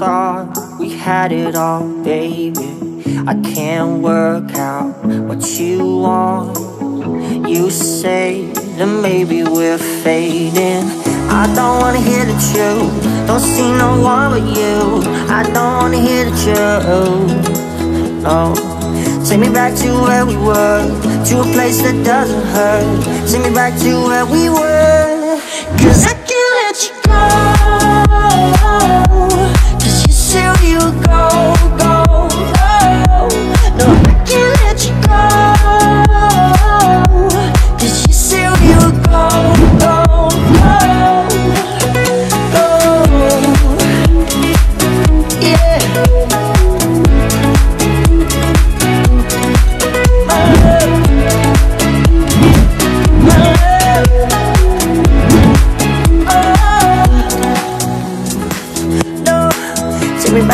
thought we had it all, baby. I can't work out what you want. You say that maybe we're fading. I don't wanna hear the truth. Don't see no one but you. I don't wanna hear the truth. No. Take me back to where we were, to a place that doesn't hurt. Take me back to where we were, 'cause I can't let you go, 'cause you said you would go, go. No, I can't let you go, 'cause you said you would go, go, go. Yeah.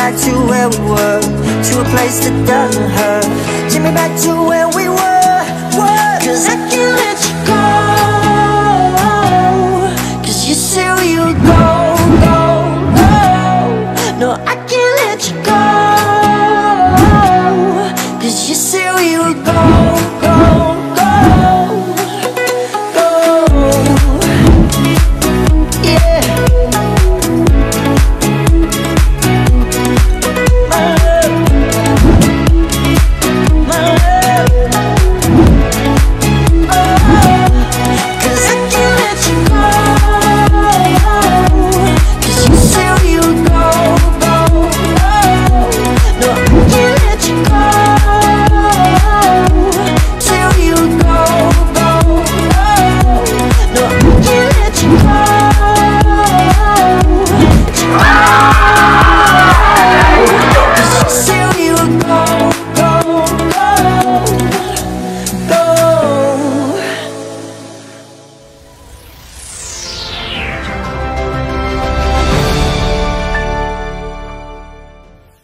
Back to where we were, to a place that doesn't hurt. Take me back to where we were, 'cause I can't.